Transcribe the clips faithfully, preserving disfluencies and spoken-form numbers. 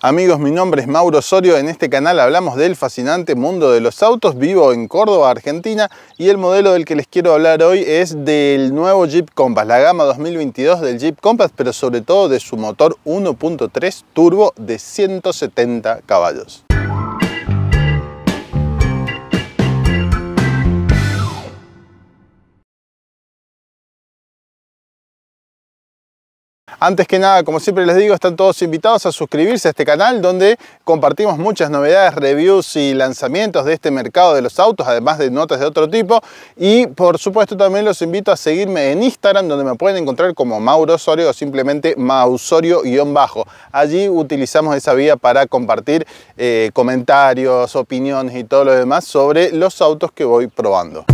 Amigos, mi nombre es Mauro Osorio. En este canal hablamos del fascinante mundo de los autos. Vivo en Córdoba, Argentina, y el modelo del que les quiero hablar hoy es del nuevo Jeep Compass, la gama dos mil veintidós del Jeep Compass, pero sobre todo de su motor uno punto tres turbo de ciento setenta caballos. Antes que nada, como siempre les digo, están todos invitados a suscribirse a este canal donde compartimos muchas novedades, reviews y lanzamientos de este mercado de los autos, además de notas de otro tipo. Y por supuesto también los invito a seguirme en Instagram, donde me pueden encontrar como Mauro Osorio o simplemente Mausorio-bajo. Allí utilizamos esa vía para compartir eh, comentarios, opiniones y todo lo demás sobre los autos que voy probando.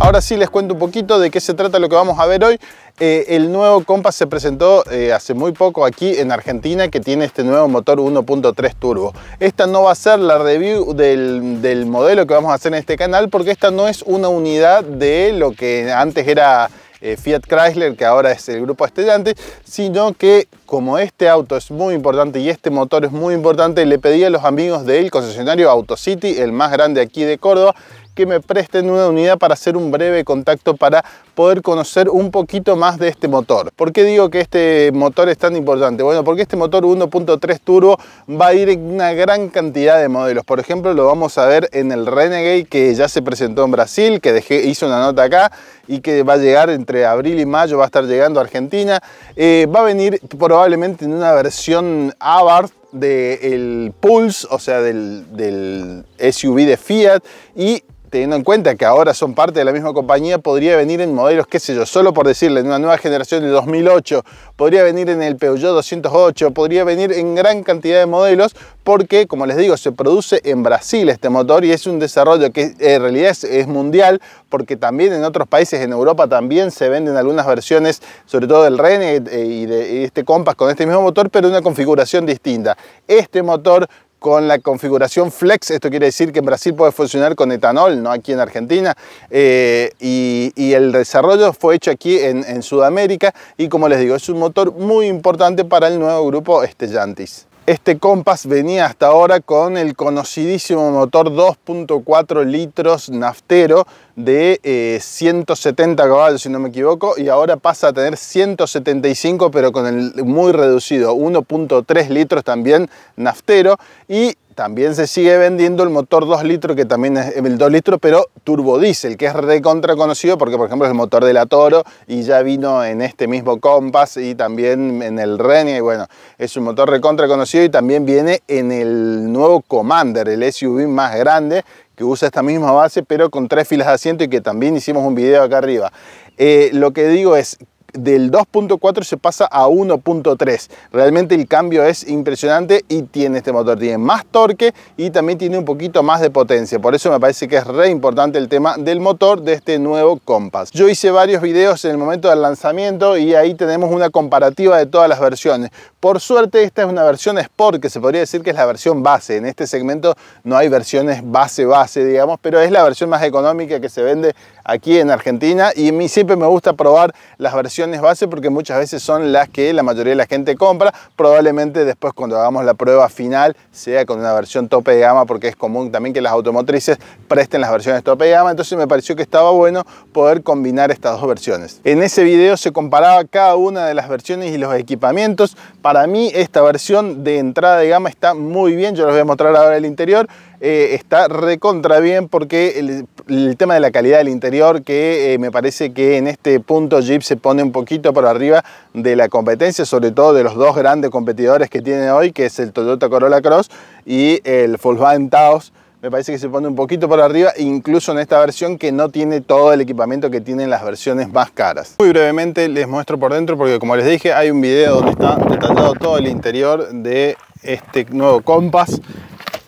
Ahora sí les cuento un poquito de qué se trata lo que vamos a ver hoy. Eh, el nuevo Compass se presentó eh, hace muy poco aquí en Argentina, que tiene este nuevo motor uno punto tres turbo. Esta no va a ser la review del, del modelo que vamos a hacer en este canal, porque esta no es una unidad de lo que antes era eh, Fiat Chrysler, que ahora es el grupo Stellantis, sino que como este auto es muy importante y este motor es muy importante, le pedí a los amigos del concesionario AutoCity, el más grande aquí de Córdoba, que me presten una unidad para hacer un breve contacto para poder conocer un poquito más de este motor. ¿Por qué digo que este motor es tan importante? Bueno, porque este motor uno punto tres turbo va a ir en una gran cantidad de modelos. Por ejemplo, lo vamos a ver en el Renegade, que ya se presentó en Brasil, que dejé, hice una nota acá, y que va a llegar entre abril y mayo, va a estar llegando a Argentina. Eh, va a venir probablemente en una versión Abarth del Pulse, o sea, del, del S U V de Fiat, y teniendo en cuenta que ahora son parte de la misma compañía, podría venir en modelos, qué sé yo, solo por decirle, en una nueva generación de dos mil ocho, podría venir en el Peugeot doscientos ocho, podría venir en gran cantidad de modelos, porque, como les digo, se produce en Brasil este motor y es un desarrollo que en realidad es, es mundial, porque también en otros países, en Europa, también se venden algunas versiones, sobre todo del Renegade y de este Compass con este mismo motor, pero en una configuración distinta. Este motor con la configuración flex, esto quiere decir que en Brasil puede funcionar con etanol, no aquí en Argentina, eh, y, y el desarrollo fue hecho aquí en, en Sudamérica, y como les digo, es un motor muy importante para el nuevo grupo Stellantis. Este Compass venía hasta ahora con el conocidísimo motor dos punto cuatro litros naftero de eh, ciento setenta caballos, si no me equivoco, y ahora pasa a tener ciento setenta y cinco, pero con el muy reducido, uno punto tres litros también naftero, y también se sigue vendiendo el motor dos litros, que también es el dos litros, pero turbodiesel, que es recontra conocido porque, por ejemplo, es el motor de la Toro y ya vino en este mismo Compass y también en el Renegade. Bueno, es un motor recontra conocido y también viene en el nuevo Commander, el S U V más grande, que usa esta misma base, pero con tres filas de asiento, y que también hicimos un video acá arriba. Eh, lo que digo es, del dos punto cuatro se pasa a uno punto tres. Realmente el cambio es impresionante y tiene este motor. Tiene más torque y también tiene un poquito más de potencia. Por eso me parece que es re importante el tema del motor de este nuevo Compass. Yo hice varios videos en el momento del lanzamiento y ahí tenemos una comparativa de todas las versiones. Por suerte, esta es una versión Sport, que se podría decir que es la versión base. En este segmento no hay versiones base-base, digamos, pero es la versión más económica que se vende aquí en Argentina, y a mí siempre me gusta probar las versiones base, porque muchas veces son las que la mayoría de la gente compra. Probablemente después, cuando hagamos la prueba final, sea con una versión tope de gama, porque es común también que las automotrices presten las versiones tope de gama. Entonces me pareció que estaba bueno poder combinar estas dos versiones. En ese video se comparaba cada una de las versiones y los equipamientos. Para mí esta versión de entrada de gama está muy bien. Yo les voy a mostrar ahora el interior. Eh, está recontra bien, porque el, el tema de la calidad del interior, que eh, me parece que en este punto Jeep se pone un poquito por arriba de la competencia, sobre todo de los dos grandes competidores que tiene hoy, que es el Toyota Corolla Cross y el Volkswagen Taos. Me parece que se pone un poquito por arriba, incluso en esta versión que no tiene todo el equipamiento que tienen las versiones más caras. Muy brevemente les muestro por dentro, porque como les dije, hay un video donde está detallado todo el interior de este nuevo Compass.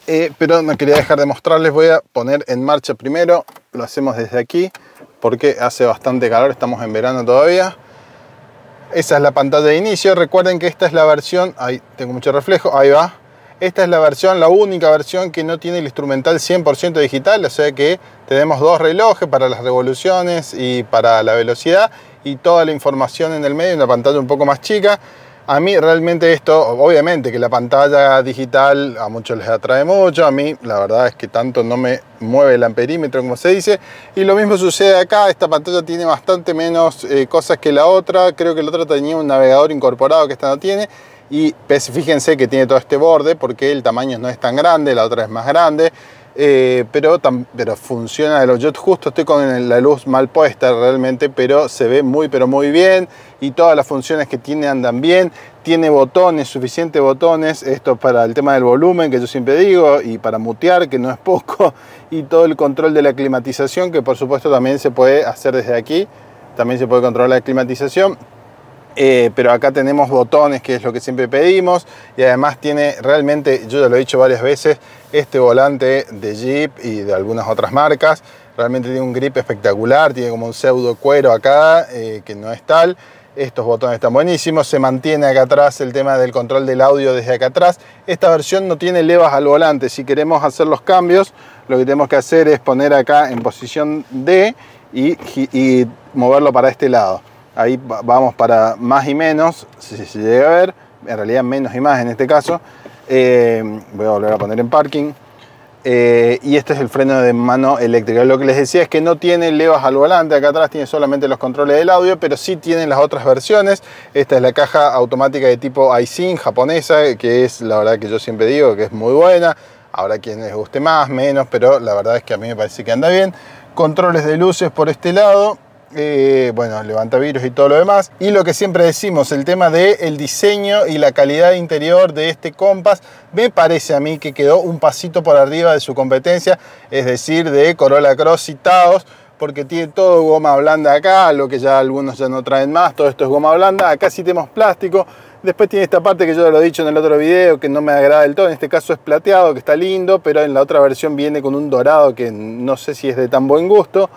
Eh, pero no quería dejar de mostrarles. Voy a poner en marcha primero. Lo hacemos desde aquí porque hace bastante calor, estamos en verano todavía. Esa es la pantalla de inicio. Recuerden que esta es la versión, ahí tengo mucho reflejo, ahí va. Esta es la versión, la única versión que no tiene el instrumental cien por ciento digital, o sea que tenemos dos relojes para las revoluciones y para la velocidad y toda la información en el medio, una pantalla un poco más chica. A mí realmente esto, obviamente que la pantalla digital a muchos les atrae mucho, a mí la verdad es que tanto no me mueve el amperímetro como se dice, y lo mismo sucede acá. Esta pantalla tiene bastante menos eh, cosas que la otra, creo que la otra tenía un navegador incorporado que esta no tiene, y pues, fíjense que tiene todo este borde porque el tamaño no es tan grande, la otra es más grande. Eh, pero, tam, pero funciona. Yo justo estoy con la luz mal puesta realmente, pero se ve muy pero muy bien y todas las funciones que tiene andan bien. Tiene botones, suficientes botones, esto para el tema del volumen que yo siempre digo y para mutear, que no es poco, y todo el control de la climatización, que por supuesto también se puede hacer desde aquí, también se puede controlar la climatización. Eh, pero acá tenemos botones, que es lo que siempre pedimos, y además tiene realmente, yo ya lo he dicho varias veces, este volante de Jeep y de algunas otras marcas, realmente tiene un grip espectacular, tiene como un pseudo cuero acá, eh, que no es tal. Estos botones están buenísimos, se mantiene acá atrás el tema del control del audio desde acá atrás. Esta versión no tiene levas al volante, si queremos hacer los cambios, lo que tenemos que hacer es poner acá en posición D y, y, y moverlo para este lado. Ahí vamos para más y menos, si se llega a ver, en realidad menos y más en este caso. Eh, voy a volver a poner en parking. Eh, y este es el freno de mano eléctrica. Lo que les decía es que no tiene levas al volante, acá atrás tiene solamente los controles del audio, pero sí tienen las otras versiones. Esta es la caja automática de tipo Aisin japonesa, que es la verdad que yo siempre digo que es muy buena. Habrá quien les guste más, menos, pero la verdad es que a mí me parece que anda bien. Controles de luces por este lado. Eh, bueno, levantavirus y todo lo demás. Y lo que siempre decimos, el tema del diseño y la calidad interior de este Compass, me parece a mí que quedó un pasito por arriba de su competencia, es decir, de Corolla Cross y Taos, porque tiene todo goma blanda acá, lo que ya algunos ya no traen más, todo esto es goma blanda. Acá sí tenemos plástico. Después tiene esta parte que yo lo he dicho en el otro video, que no me agrada del todo. En este caso es plateado, que está lindo, pero en la otra versión viene con un dorado que no sé si es de tan buen gusto.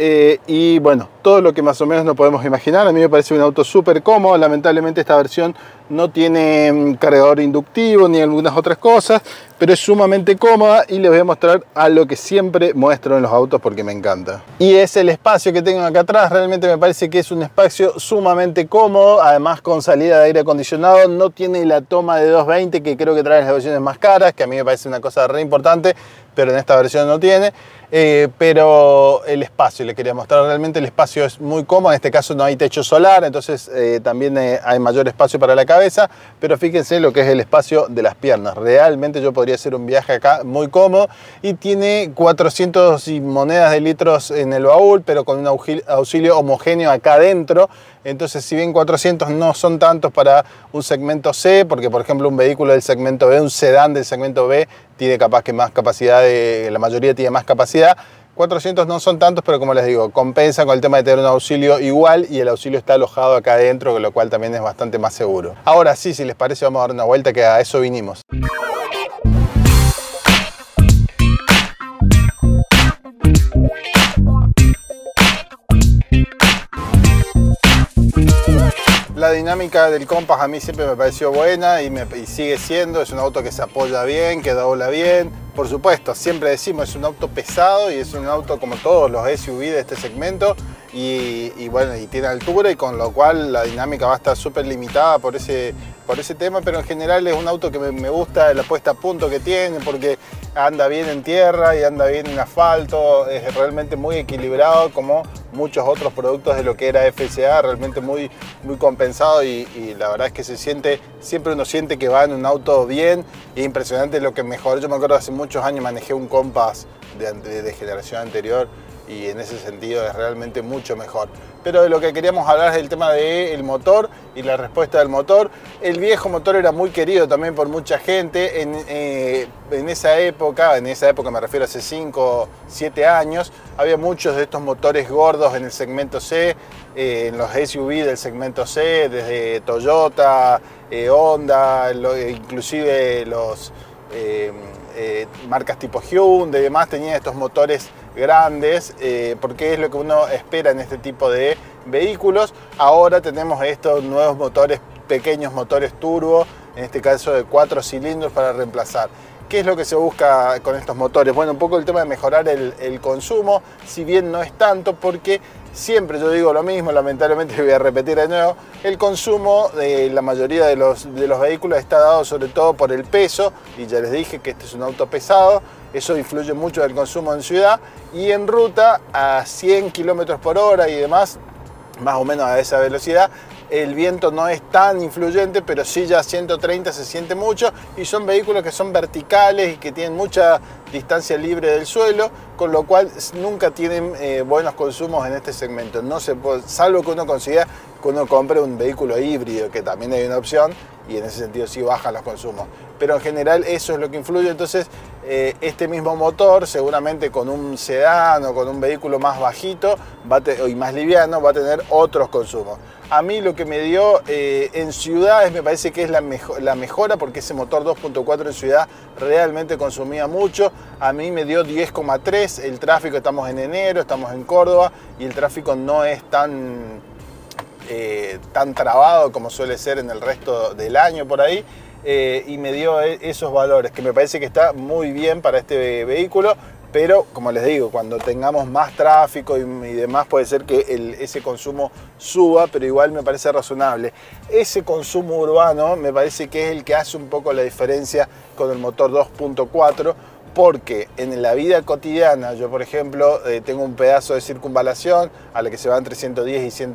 Eh, y bueno, todo lo que más o menos no podemos imaginar. A mí me parece un auto súper cómodo. Lamentablemente esta versión no tiene cargador inductivo ni algunas otras cosas, pero es sumamente cómoda y les voy a mostrar a lo que siempre muestro en los autos porque me encanta. Y es el espacio que tengo acá atrás. Realmente me parece que es un espacio sumamente cómodo, además con salida de aire acondicionado. No tiene la toma de doscientos veinte que creo que traen las versiones más caras, que a mí me parece una cosa re importante, pero en esta versión no tiene. Eh, pero el espacio, les quería mostrar, realmente el espacio es muy cómodo. En este caso no hay techo solar, entonces eh, también eh, hay mayor espacio para la cabeza, pero fíjense lo que es el espacio de las piernas. Realmente yo podría hacer un viaje acá muy cómodo, y tiene cuatrocientos y monedas de litros en el baúl, pero con un auxilio homogéneo acá adentro. Entonces, si bien cuatrocientos no son tantos para un segmento C, porque por ejemplo un vehículo del segmento B, un sedán del segmento B, tiene capaz que más capacidad, de, la mayoría tiene más capacidad. cuatrocientos no son tantos, pero como les digo, compensa con el tema de tener un auxilio igual, y el auxilio está alojado acá adentro, con lo cual también es bastante más seguro. Ahora sí, si les parece, vamos a dar una vuelta, que a eso vinimos. La dinámica del Compass a mí siempre me pareció buena y, me, y sigue siendo. Es un auto que se apoya bien, que dobla bien. Por supuesto, siempre decimos, es un auto pesado y es un auto como todos los S U V de este segmento. Y, y bueno, y tiene altura, y con lo cual la dinámica va a estar súper limitada por ese, por ese tema, pero en general es un auto que me, me gusta la puesta a punto que tiene, porque anda bien en tierra y anda bien en asfalto. Es realmente muy equilibrado, como muchos otros productos de lo que era F S A, realmente muy, muy compensado, y, y la verdad es que se siente, siempre uno siente que va en un auto bien. Y impresionante lo que mejoró. Yo me acuerdo, hace muchos años manejé un Compass de, de, de generación anterior, y en ese sentido es realmente mucho mejor. Pero de lo que queríamos hablar es del tema del motor y la respuesta del motor. El viejo motor era muy querido también por mucha gente en, eh, en esa época, en esa época me refiero a hace cinco, siete años, había muchos de estos motores gordos en el segmento C, eh, en los S U V del segmento C, desde Toyota, eh, Honda, lo, eh, inclusive los... Eh, Eh, marcas tipo Hyundai y demás tenían estos motores grandes, eh, porque es lo que uno espera en este tipo de vehículos. Ahora tenemos estos nuevos motores, pequeños motores turbo, en este caso de cuatro cilindros para reemplazar. ¿Qué es lo que se busca con estos motores? Bueno, un poco el tema de mejorar el, el consumo, si bien no es tanto, porque siempre yo digo lo mismo, lamentablemente voy a repetir de nuevo, el consumo de la mayoría de los, de los vehículos está dado sobre todo por el peso, y ya les dije que este es un auto pesado, eso influye mucho del consumo en ciudad, y en ruta a cien kilómetros por hora y demás, más o menos a esa velocidad, el viento no es tan influyente, pero sí ya ciento treinta se siente mucho, y son vehículos que son verticales y que tienen mucha distancia libre del suelo, con lo cual nunca tienen eh, buenos consumos en este segmento. No se puede, salvo que uno consiga que uno compre un vehículo híbrido, que también hay una opción, y en ese sentido sí bajan los consumos. Pero en general eso es lo que influye. Entonces eh, este mismo motor seguramente con un sedán o con un vehículo más bajito va a y más liviano va a tener otros consumos. A mí lo que me dio eh, en ciudades me parece que es la, mejo la mejora, porque ese motor dos punto cuatro en ciudad realmente consumía mucho. A mí me dio diez coma tres. El tráfico, estamos en enero, estamos en Córdoba y el tráfico no es tan... Eh, tan trabado como suele ser en el resto del año por ahí, eh, y me dio esos valores que me parece que está muy bien para este vehículo, pero como les digo, cuando tengamos más tráfico y, y demás puede ser que el, ese consumo suba, pero igual me parece razonable. Ese consumo urbano me parece que es el que hace un poco la diferencia con el motor dos punto cuatro, porque en la vida cotidiana, yo por ejemplo eh, tengo un pedazo de circunvalación a la que se va entre ciento diez y cien,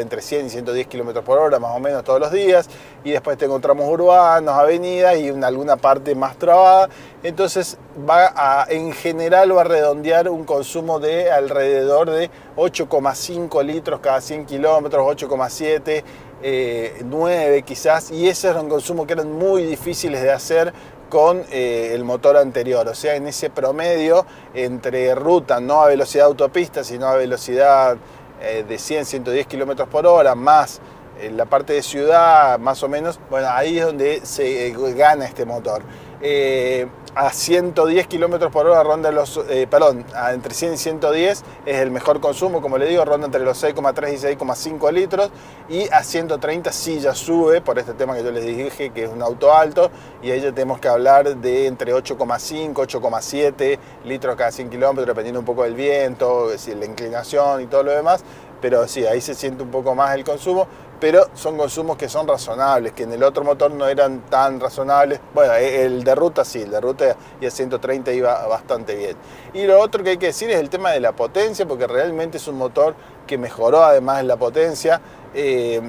entre cien y ciento diez kilómetros por hora más o menos todos los días, y después tengo tramos urbanos, avenidas y una, alguna parte más trabada, entonces va a, en general va a redondear un consumo de alrededor de ocho coma cinco litros cada cien kilómetros, ocho coma siete, eh, nueve quizás, y ese era un consumo que eran muy difíciles de hacer con eh, el motor anterior, o sea, en ese promedio entre ruta, no a velocidad autopista, sino a velocidad eh, de cien, ciento diez kilómetros por hora, más en la parte de ciudad, más o menos, bueno, ahí es donde se eh, gana este motor. Eh, a ciento diez kilómetros por hora ronda los, eh, perdón, a entre cien y ciento diez es el mejor consumo, como le digo, ronda entre los seis coma tres y seis coma cinco litros, y a ciento treinta sí ya sube por este tema que yo les dije, que es un auto alto, y ahí ya tenemos que hablar de entre ocho coma cinco, ocho coma siete litros cada cien kilómetros, dependiendo un poco del viento, es decir, la inclinación y todo lo demás, pero sí, ahí se siente un poco más el consumo, pero son consumos que son razonables, que en el otro motor no eran tan razonables. Bueno, el de ruta sí, el de ruta y a ciento treinta iba bastante bien. Y lo otro que hay que decir es el tema de la potencia, porque realmente es un motor que mejoró además la potencia. Eh,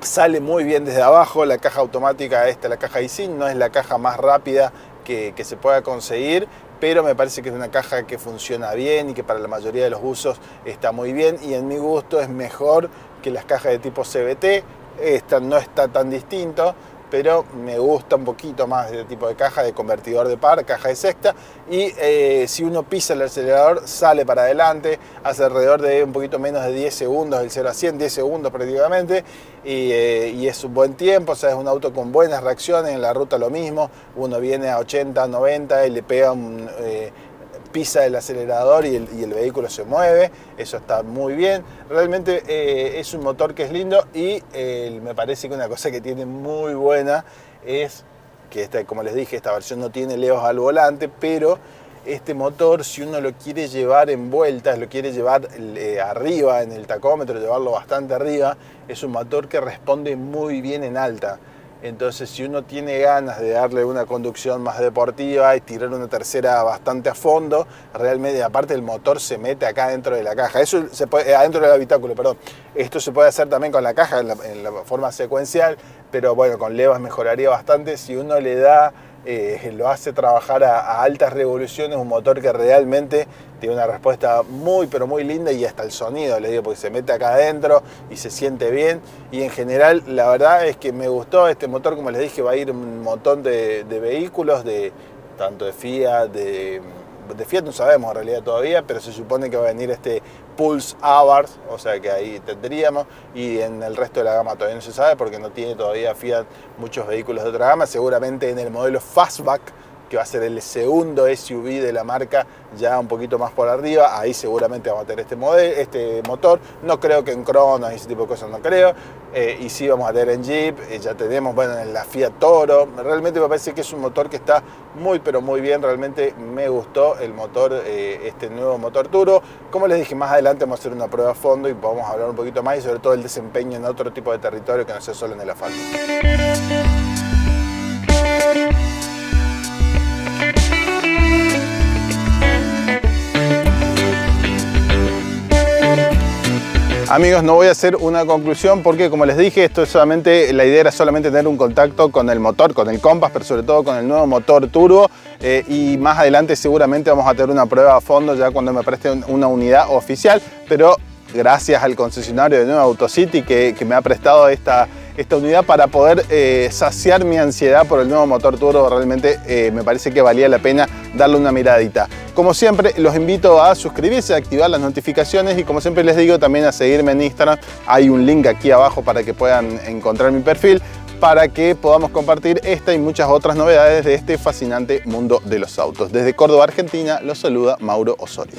sale muy bien desde abajo, la caja automática esta, la caja Aisin, no es la caja más rápida que, que se pueda conseguir, pero me parece que es una caja que funciona bien y que para la mayoría de los usos está muy bien, y en mi gusto es mejor que las cajas de tipo C V T. Esta no está tan distinto, pero me gusta un poquito más este tipo de caja, de convertidor de par, caja de sexta, y eh, si uno pisa el acelerador sale para adelante, hace alrededor de un poquito menos de diez segundos, del cero a cien, diez segundos prácticamente, y, eh, y es un buen tiempo, o sea, es un auto con buenas reacciones, en la ruta lo mismo, uno viene a ochenta, noventa y le pega un... Eh, pisa el acelerador y el, y el vehículo se mueve, eso está muy bien. Realmente eh, es un motor que es lindo, y eh, me parece que una cosa que tiene muy buena es que, esta, como les dije, esta versión no tiene leos al volante, pero este motor, si uno lo quiere llevar en vueltas, lo quiere llevar eh, arriba en el tacómetro, llevarlo bastante arriba, es un motor que responde muy bien en alta. Entonces, si uno tiene ganas de darle una conducción más deportiva y tirar una tercera bastante a fondo, realmente, aparte el motor se mete acá dentro de la caja, eso se puede, adentro del habitáculo, perdón. Esto se puede hacer también con la caja en la, en la forma secuencial, pero bueno, con levas mejoraría bastante. Si uno le da, eh, lo hace trabajar a, a altas revoluciones, un motor que realmente tiene una respuesta muy, pero muy linda, y hasta el sonido, les digo, porque se mete acá adentro y se siente bien. Y en general, la verdad es que me gustó este motor, como les dije, va a ir un montón de, de vehículos, de tanto de Fiat, de, de Fiat no sabemos en realidad todavía, pero se supone que va a venir este Pulse Abarth, o sea que ahí tendríamos, y en el resto de la gama todavía no se sabe, porque no tiene todavía Fiat muchos vehículos de otra gama, seguramente en el modelo Fastback, que va a ser el segundo S U V de la marca, ya un poquito más por arriba. Ahí seguramente vamos a tener este, model, este motor. No creo que en Cronos y ese tipo de cosas, no creo. Eh, y sí vamos a tener en Jeep, eh, ya tenemos, bueno, en la Fiat Toro. Realmente me parece que es un motor que está muy, pero muy bien. Realmente me gustó el motor, eh, este nuevo motor Toro. Como les dije, más adelante vamos a hacer una prueba a fondo y vamos a hablar un poquito más, y sobre todo el desempeño en otro tipo de territorio que no sea solo en el asfalto. Amigos, no voy a hacer una conclusión porque, como les dije, esto es solamente, la idea era solamente tener un contacto con el motor, con el Compass, pero sobre todo con el nuevo motor turbo. Eh, y más adelante seguramente vamos a tener una prueba a fondo ya cuando me presten una unidad oficial, pero gracias al concesionario de nuevo AutoCity que, que me ha prestado esta... esta unidad para poder eh, saciar mi ansiedad por el nuevo motor turbo. Realmente eh, me parece que valía la pena darle una miradita. Como siempre, los invito a suscribirse, a activar las notificaciones y, como siempre les digo, también a seguirme en Instagram. Hay un link aquí abajo para que puedan encontrar mi perfil, para que podamos compartir esta y muchas otras novedades de este fascinante mundo de los autos. Desde Córdoba, Argentina, los saluda Mauro Osorio.